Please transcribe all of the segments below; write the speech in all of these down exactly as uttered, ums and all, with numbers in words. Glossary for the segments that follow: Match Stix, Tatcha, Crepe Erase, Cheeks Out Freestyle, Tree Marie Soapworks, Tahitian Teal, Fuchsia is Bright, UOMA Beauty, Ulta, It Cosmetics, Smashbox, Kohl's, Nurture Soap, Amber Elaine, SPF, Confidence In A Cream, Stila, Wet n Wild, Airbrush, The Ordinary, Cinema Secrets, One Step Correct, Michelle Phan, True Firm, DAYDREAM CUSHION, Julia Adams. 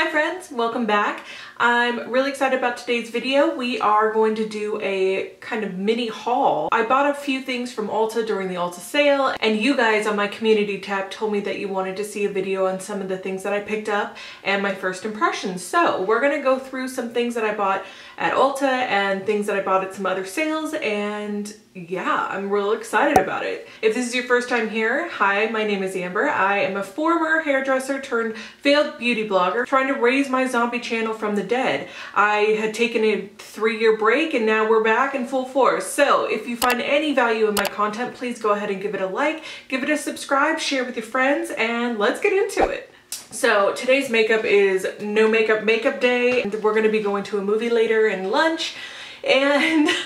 Hi friends, welcome back. I'm really excited about today's video. We are going to do a kind of mini haul. I bought a few things from Ulta during the Ulta sale, and you guys on my community tab told me that you wanted to see a video on some of the things that I picked up and my first impressions. So we're gonna go through some things that I bought at Ulta and things that I bought at some other sales, and yeah, I'm real excited about it. If this is your first time here, hi, my name is Amber. I am a former hairdresser turned failed beauty blogger trying to raise my zombie channel from the dead. I had taken a three-year break and now we're back in full force. So if you find any value in my content, please go ahead and give it a like, give it a subscribe, share with your friends, and let's get into it. So today's makeup is no makeup makeup day. We're gonna be going to a movie later and lunch. And as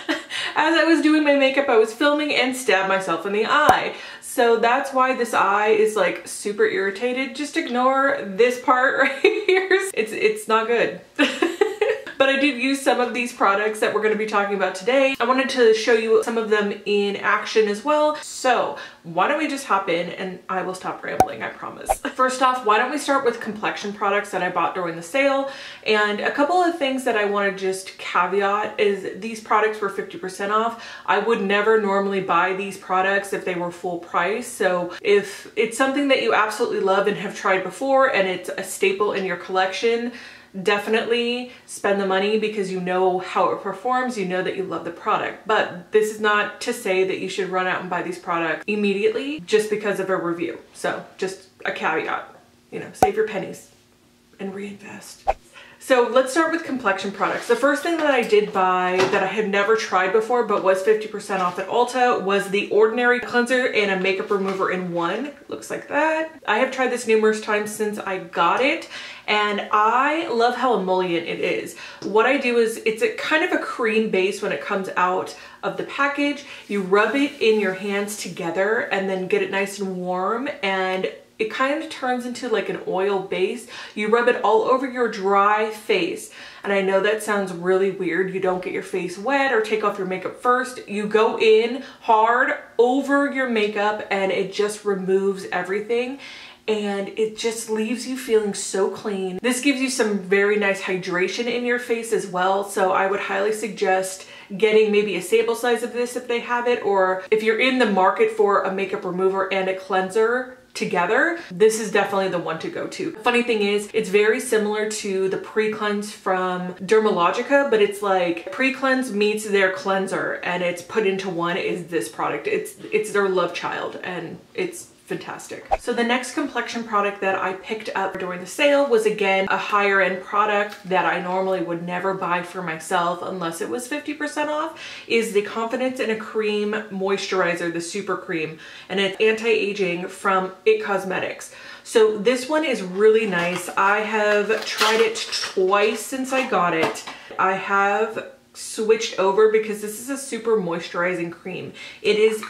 I was doing my makeup, I was filming and stabbed myself in the eye. So that's why this eye is like super irritated. Just ignore this part right here. It's, it's not good. But I did use some of these products that we're going to be talking about today. I wanted to show you some of them in action as well. So why don't we just hop in, and I will stop rambling, I promise. First off, why don't we start with complexion products that I bought during the sale. And a couple of things that I want to just caveat is these products were fifty percent off. I would never normally buy these products if they were full price. So if it's something that you absolutely love and have tried before and it's a staple in your collection, definitely spend the money because you know how it performs, you know that you love the product. But this is not to say that you should run out and buy these products immediately just because of a review. So just a caveat, you know, save your pennies and reinvest. So let's start with complexion products. The first thing that I did buy that I had never tried before but was fifty percent off at Ulta was The Ordinary Cleanser and a Makeup Remover in One. Looks like that. I have tried this numerous times since I got it, and I love how emollient it is. What I do is it's a kind of a cream base when it comes out of the package. You rub it in your hands together and then get it nice and warm, and it kind of turns into like an oil base. You rub it all over your dry face. And I know that sounds really weird. You don't get your face wet or take off your makeup first. You go in hard over your makeup and it just removes everything. And it just leaves you feeling so clean. This gives you some very nice hydration in your face as well. So I would highly suggest getting maybe a sample size of this if they have it, or if you're in the market for a makeup remover and a cleanser together, this is definitely the one to go to. Funny thing is, it's very similar to the pre-cleanse from Dermalogica, but it's like pre-cleanse meets their cleanser, and it's put into one is this product. It's it's their love child, and it's fantastic. So the next complexion product that I picked up during the sale was again a higher end product that I normally would never buy for myself unless it was fifty percent off, is the Confidence in a Cream Moisturizer, the Super Cream, and it's anti-aging from It Cosmetics. So this one is really nice. I have tried it twice since I got it. I have switched over because this is a super moisturizing cream. It is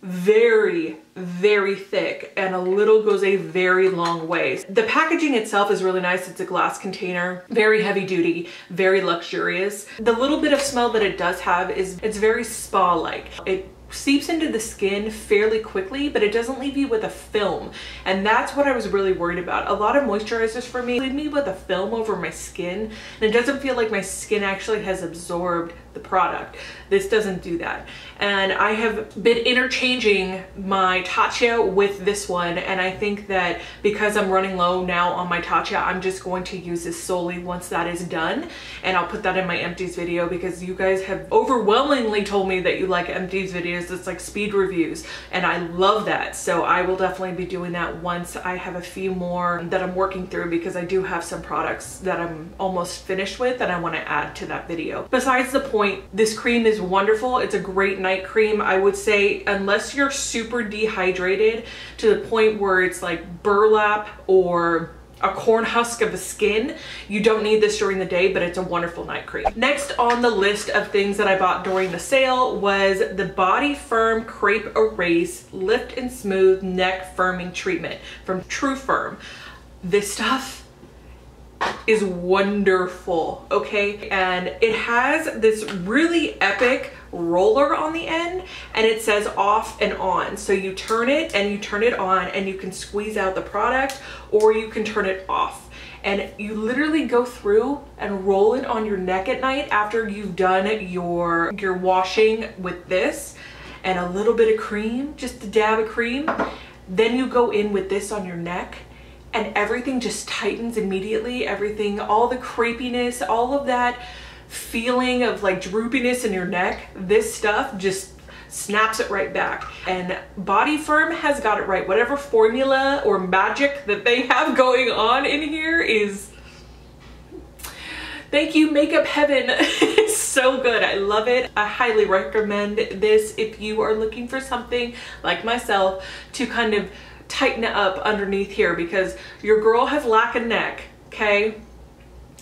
very, very thick, and a little goes a very long way. The packaging itself is really nice. It's a glass container, very heavy duty, very luxurious. The little bit of smell that it does have is it's very spa-like. It seeps into the skin fairly quickly, but it doesn't leave you with a film, and that's what I was really worried about. A lot of moisturizers for me leave me with a film over my skin, and it doesn't feel like my skin actually has absorbed the product. This doesn't do that, and I have been interchanging my Tatcha with this one, and I think that because I'm running low now on my Tatcha, I'm just going to use this solely once that is done, and I'll put that in my empties video because you guys have overwhelmingly told me that you like empties videos. It's like speed reviews, and I love that. So I will definitely be doing that once I have a few more that I'm working through, because I do have some products that I'm almost finished with and I want to add to that video. Besides the point, this cream is wonderful. It's a great night cream. I would say unless you're super dehydrated to the point where it's like burlap or a corn husk of a skin, you don't need this during the day, but it's a wonderful night cream. Next on the list of things that I bought during the sale was the Body Firm Crepe Erase Lift and Smooth Neck Firming Treatment from True Firm. This stuff is wonderful, okay? And it has this really epic roller on the end, and it says off and on. So you turn it and you turn it on, and you can squeeze out the product, or you can turn it off. and you literally go through and roll it on your neck at night after you've done your, your washing with this and a little bit of cream, just a dab of cream. Then you go in with this on your neck and everything just tightens immediately. Everything, all the crepiness, all of that feeling of like droopiness in your neck, this stuff just snaps it right back. And Body Firm has got it right. Whatever formula or magic that they have going on in here is, thank you, makeup heaven. It's so good. I love it. I highly recommend this if you are looking for something like myself to kind of tighten it up underneath here, because your girl has lack of neck, okay?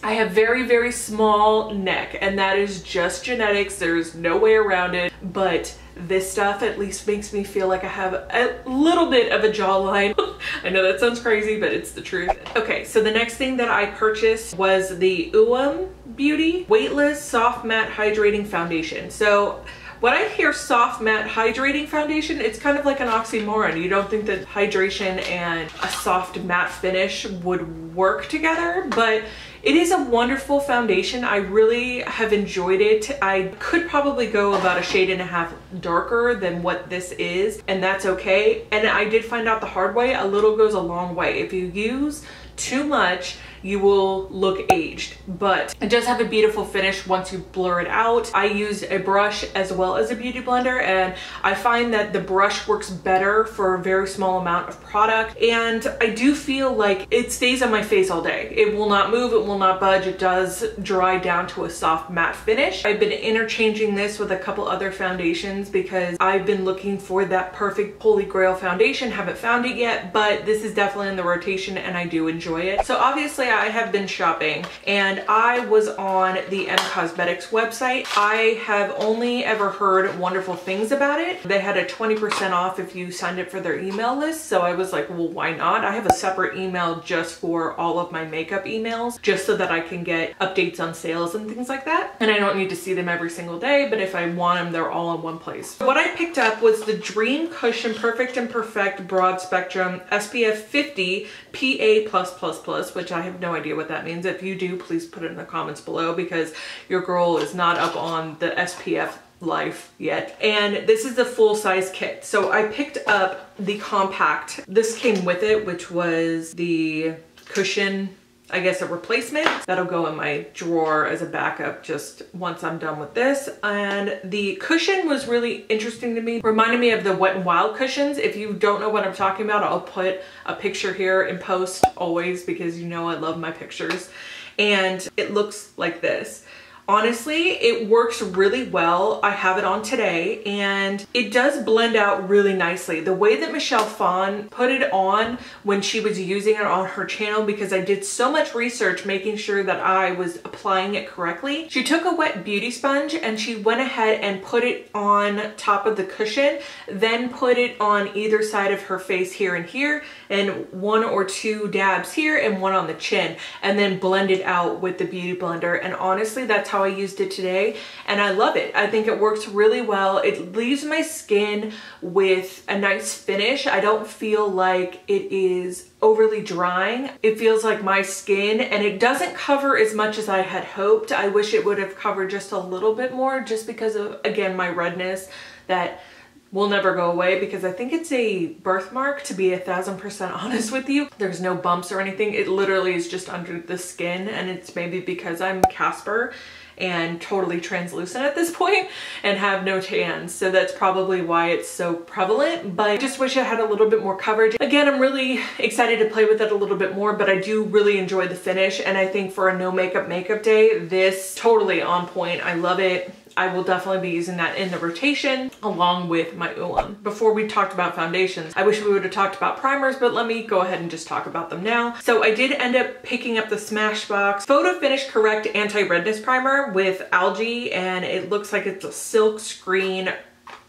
I have very, very small neck, and that is just genetics. There's no way around it, but this stuff at least makes me feel like I have a little bit of a jawline. I know that sounds crazy, but it's the truth. Okay, so the next thing that I purchased was the U O M A Beauty Weightless Soft Matte Hydrating Foundation. So when I hear soft matte hydrating foundation, it's kind of like an oxymoron. You don't think that hydration and a soft matte finish would work together, but it is a wonderful foundation. I really have enjoyed it. I could probably go about a shade and a half darker than what this is, and that's okay. And I did find out the hard way, a little goes a long way. If you use too much, you will look aged, but it does have a beautiful finish once you blur it out. I used a brush as well as a beauty blender, and I find that the brush works better for a very small amount of product, and I do feel like it stays on my face all day. It will not move, it will not budge. It does dry down to a soft matte finish. I've been interchanging this with a couple other foundations because I've been looking for that perfect holy grail foundation. Haven't found it yet, but this is definitely in the rotation and I do enjoy it. So obviously I have been shopping, and I was on the Em Cosmetics website. I have only ever heard wonderful things about it. They had a twenty percent off if you signed up for their email list, so I was like, well, why not? I have a separate email just for all of my makeup emails, just so that I can get updates on sales and things like that. And I don't need to see them every single day, but if I want them, they're all in one place. What I picked up was the Dream Cushion Perfect and Perfect Broad Spectrum S P F fifty P A plus plus plus, which I have no idea what that means. If you do, please put it in the comments below, because your girl is not up on the S P F life yet. And this is the full size kit. So I picked up the compact. This came with it, which was the cushion, I guess a replacement. That'll go in my drawer as a backup just once I'm done with this. And the cushion was really interesting to me. Reminded me of the Wet n Wild cushions. If you don't know what I'm talking about, I'll put a picture here in post always, because you know I love my pictures. And it looks like this. Honestly, it works really well. I have it on today and it does blend out really nicely. The way that Michelle Phan put it on when she was using it on her channel, because I did so much research making sure that I was applying it correctly. She took a wet beauty sponge and she went ahead and put it on top of the cushion, then put it on either side of her face here and here, and one or two dabs here and one on the chin, and then blend it out with the beauty blender. And honestly, that's how How I used it today, and I love it. I think it works really well. It leaves my skin with a nice finish. I don't feel like it is overly drying. It feels like my skin, and it doesn't cover as much as I had hoped. I wish it would have covered just a little bit more, just because of, again, my redness that will never go away, because I think it's a birthmark, to be a thousand percent honest with you. There's no bumps or anything. It literally is just under the skin, and it's maybe because I'm Casper and totally translucent at this point and have no tan, so that's probably why it's so prevalent. But I just wish I had a little bit more coverage. Again, I'm really excited to play with it a little bit more, but I do really enjoy the finish, and I think for a no makeup makeup day, this totally on point. I love it. I will definitely be using that in the rotation along with my U O M A. Before we talked about foundations, I wish we would have talked about primers, but let me go ahead and just talk about them now. So I did end up picking up the Smashbox Photo Finish Correct Anti-Redness Primer with algae, and it looks like it's a silk screen,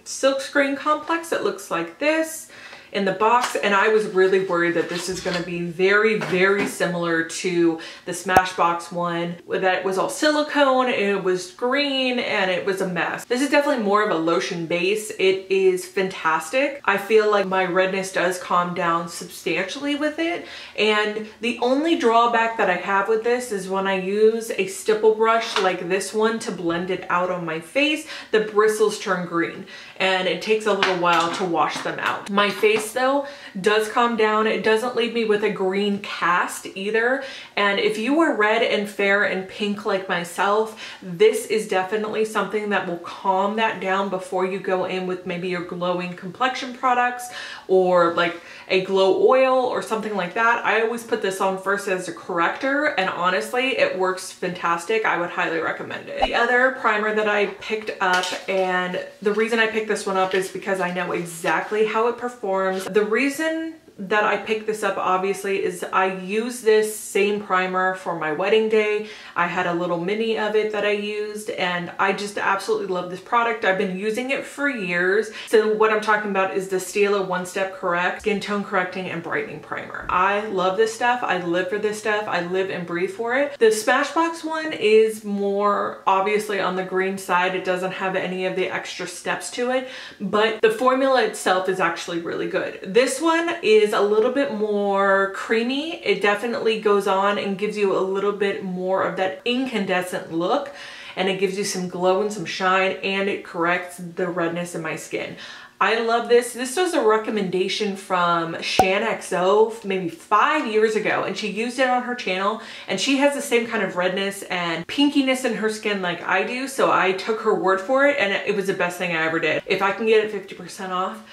silk screen complex. It looks like this. in the box, and I was really worried that this is gonna be very, very similar to the Smashbox one, that it was all silicone, and it was green, and it was a mess. This is definitely more of a lotion base. It is fantastic. I feel like my redness does calm down substantially with it, and the only drawback that I have with this is when I use a stipple brush like this one to blend it out on my face, the bristles turn green, and it takes a little while to wash them out. My face though does calm down. It doesn't leave me with a green cast either. And if you are red and fair and pink like myself, this is definitely something that will calm that down before you go in with maybe your glowing complexion products or like a glow oil or something like that. I always put this on first as a corrector, and honestly, it works fantastic. I would highly recommend it. The other primer that I picked up, and the reason I picked this one up is because I know exactly how it performs. The reason that I picked this up obviously is I used this same primer for my wedding day. I had a little mini of it that I used, and I just absolutely love this product. I've been using it for years. So what I'm talking about is the Stila One Step Correct Skin Tone Correcting and Brightening Primer. I love this stuff. I live for this stuff. I live and breathe for it. The Smashbox one is more obviously on the green side. It doesn't have any of the extra steps to it, but the formula itself is actually really good. This one is a little bit more creamy. It definitely goes on and gives you a little bit more of that incandescent look, and it gives you some glow and some shine, and it corrects the redness in my skin. I love this. This was a recommendation from shaaanxo maybe five years ago, and she used it on her channel, and she has the same kind of redness and pinkiness in her skin like I do, so I took her word for it, and it was the best thing I ever did. If I can get it fifty percent off,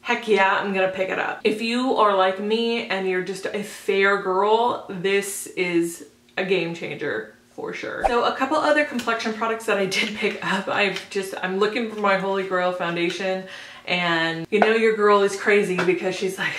heck yeah, I'm gonna pick it up. If you are like me and you're just a fair girl, this is a game changer for sure. So a couple other complexion products that I did pick up. I've just, I'm looking for my Holy Grail foundation, and you know your girl is crazy because she's like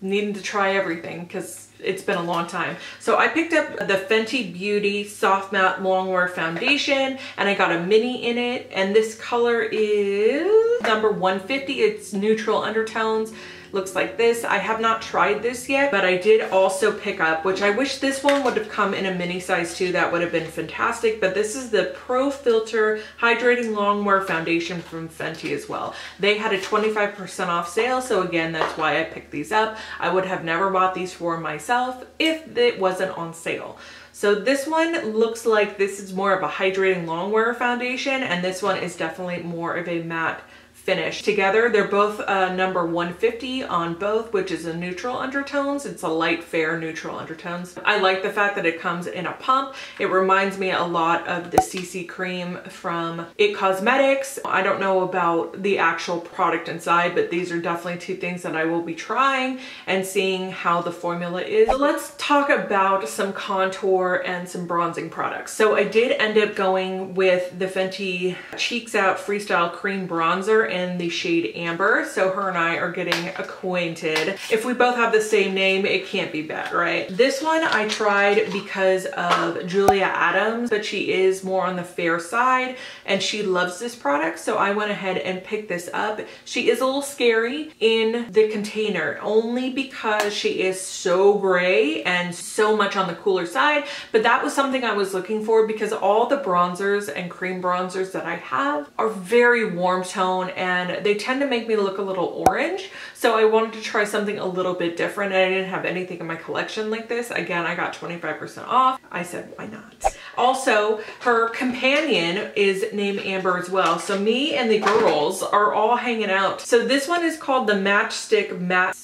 needing to try everything because it's been a long time. So I picked up the Fenty Beauty Soft Matte Longwear Foundation, and I got a mini in it, and this color is number one fifty. It's neutral undertones. Looks like this. I have not tried this yet, but I did also pick up, which I wish this one would have come in a mini size too. That would have been fantastic, but this is the Pro Filter Hydrating Longwear Foundation from Fenty as well. They had a twenty-five percent off sale, so again, that's why I picked these up. I would have never bought these for myself if it wasn't on sale. So this one looks like this is more of a hydrating longwear foundation, and this one is definitely more of a matte finish. Together, they're both uh, number one fifty on both, which is a neutral undertones. It's a light, fair, neutral undertones. I like the fact that it comes in a pump. It reminds me a lot of the C C cream from It Cosmetics. I don't know about the actual product inside, but these are definitely two things that I will be trying and seeing how the formula is. So let's talk about some contour and some bronzing products. So I did end up going with the Fenty Cheeks Out Freestyle Cream Bronzer in the shade Amber. So her and I are getting acquainted. If we both have the same name, it can't be bad, right? This one I tried because of Julia Adams, but she is more on the fair side and she loves this product. So I went ahead and picked this up. She is a little scary in the container only because she is so gray and so much on the cooler side, but that was something I was looking for because all the bronzers and cream bronzers that I have are very warm tone, and they tend to make me look a little orange. So I wanted to try something a little bit different, and I didn't have anything in my collection like this. Again, I got twenty-five percent off. I said, why not? Also, her companion is named Amber as well. So me and the girls are all hanging out. So this one is called the Matchstick Matte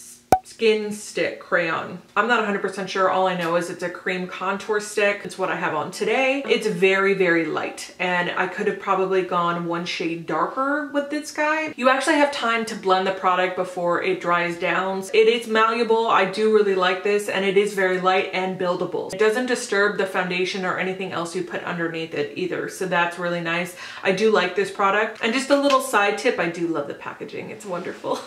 Skin Stick Crayon. I'm not one hundred percent sure. All I know is it's a cream contour stick. It's what I have on today. It's very, very light, and I could have probably gone one shade darker with this guy. You actually have time to blend the product before it dries down. It is malleable. I do really like this, and it is very light and buildable. It doesn't disturb the foundation or anything else you put underneath it either, so that's really nice. I do like this product. And just a little side tip, I do love the packaging. It's wonderful.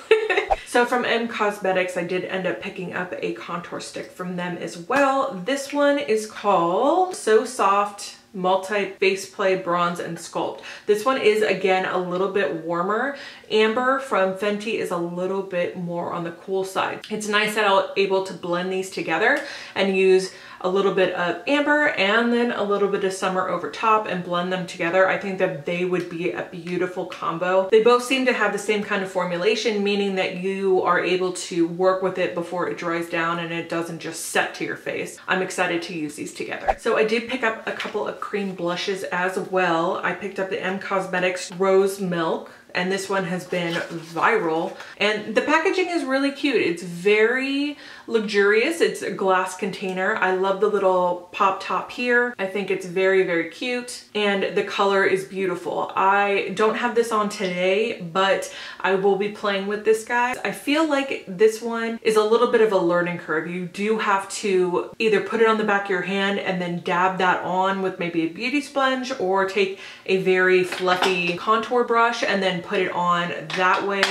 So from Em Cosmetics, I did end up picking up a contour stick from them as well. This one is called So Soft Multi Face Play Bronze and Sculpt. This one is again a little bit warmer. Amber from Fenty is a little bit more on the cool side. It's nice that I'm able to blend these together and use a little bit of amber and then a little bit of summer over top and blend them together. I think that they would be a beautiful combo. They both seem to have the same kind of formulation, meaning that you are able to work with it before it dries down and it doesn't just set to your face. I'm excited to use these together. So I did pick up a couple of cream blushes as well. I picked up the Em Cosmetics Rose Milk, and this one has been viral. And the packaging is really cute. It's very luxurious. It's a glass container. I love the little pop top here. I think it's very, very cute. And the color is beautiful. I don't have this on today, but I will be playing with this guy. I feel like this one is a little bit of a learning curve. You do have to either put it on the back of your hand and then dab that on with maybe a beauty sponge, or take a very fluffy contour brush and then put it on that way.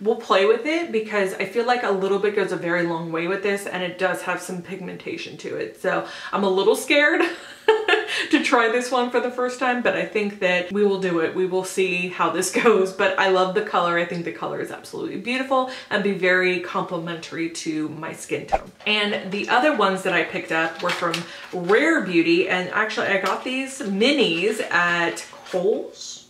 We'll play with it because I feel like a little bit goes a very long way with this, and it does have some pigmentation to it. So I'm a little scared to try this one for the first time, but I think that we will do it. We will see how this goes, but I love the color. I think the color is absolutely beautiful and be very complimentary to my skin tone. And the other ones that I picked up were from Rare Beauty, and actually I got these minis at Kohl's.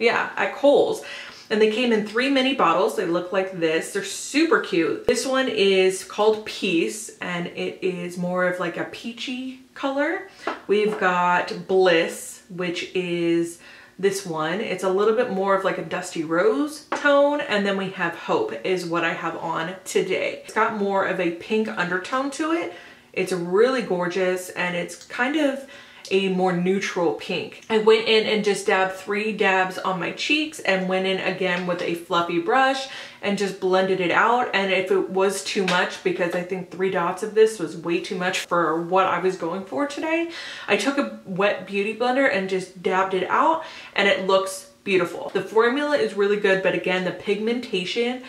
Yeah, at Kohl's. And they came in three mini bottles. They look like this. They're super cute. This one is called Peace, and it is more of like a peachy color. We've got Bliss, which is this one. It's a little bit more of like a dusty rose tone. And then we have Hope is what I have on today. It's got more of a pink undertone to it. It's really gorgeous, and it's kind of a more neutral pink. I went in and just dabbed three dabs on my cheeks and went in again with a fluffy brush and just blended it out. And if it was too much, because I think three dots of this was way too much for what I was going for today, I took a wet beauty blender and just dabbed it out, and it looks beautiful. The formula is really good, but again, the pigmentation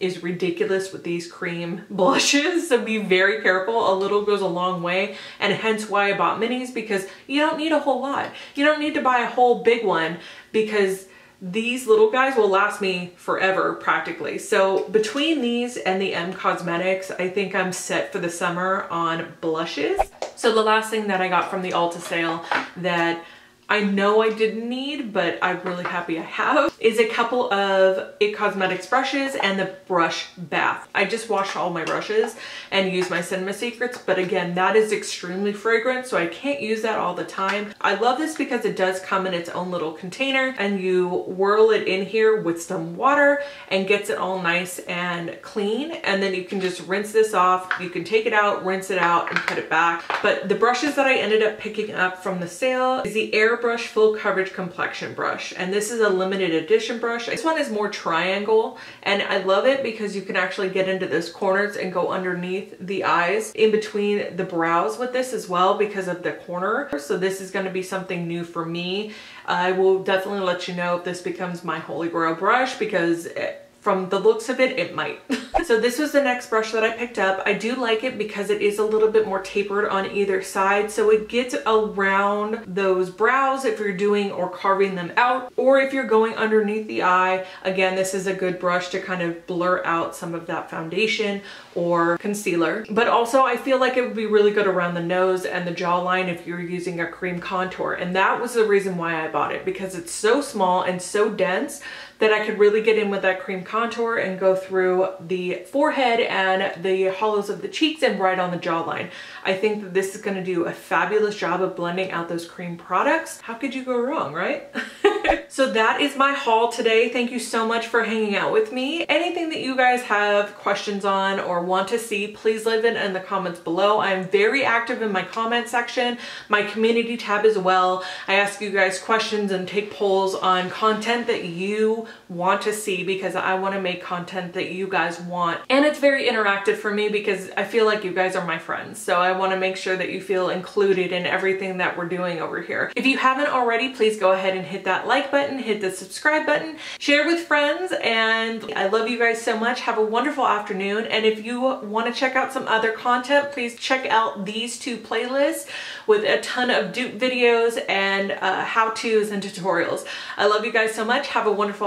is ridiculous with these cream blushes, so be very careful. A little goes a long way, and hence why I bought minis, because you don't need a whole lot. You don't need to buy a whole big one, because these little guys will last me forever practically. So between these and the Em Cosmetics, I think I'm set for the summer on blushes. So the last thing that I got from the Ulta sale that I know I didn't need, but I'm really happy I have, is a couple of It Cosmetics brushes and the brush bath. I just wash all my brushes and use my Cinema Secrets, but again, that is extremely fragrant, so I can't use that all the time. I love this because it does come in its own little container, and you whirl it in here with some water and gets it all nice and clean, and then you can just rinse this off. You can take it out, rinse it out, and put it back. But the brushes that I ended up picking up from the sale is the Air Brush Full Coverage Complexion Brush, and this is a limited edition brush. This one is more triangle, and I love it because you can actually get into those corners and go underneath the eyes, in between the brows with this as well, because of the corner. So this is going to be something new for me. I will definitely let you know if this becomes my holy grail brush, because it, from the looks of it, it might. So this was the next brush that I picked up. I do like it because it is a little bit more tapered on either side, so it gets around those brows if you're doing or carving them out, or if you're going underneath the eye. Again, this is a good brush to kind of blur out some of that foundation or concealer. But also I feel like it would be really good around the nose and the jawline if you're using a cream contour. And that was the reason why I bought it, because it's so small and so dense that I could really get in with that cream contour and go through the forehead and the hollows of the cheeks and right on the jawline. I think that this is going to do a fabulous job of blending out those cream products. How could you go wrong, right? So that is my haul today. Thank you so much for hanging out with me. Anything that you guys have questions on or want to see, please leave it in the comments below. I'm very active in my comment section, my community tab as well. I ask you guys questions and take polls on content that you want to see, because I want to make content that you guys want. And it's very interactive for me because I feel like you guys are my friends. So I want to make sure that you feel included in everything that we're doing over here. If you haven't already, please go ahead and hit that like button, hit the subscribe button, share with friends, and I love you guys so much. Have a wonderful afternoon. And if you want to check out some other content, please check out these two playlists with a ton of dupe videos and uh, how-tos and tutorials. I love you guys so much. Have a wonderful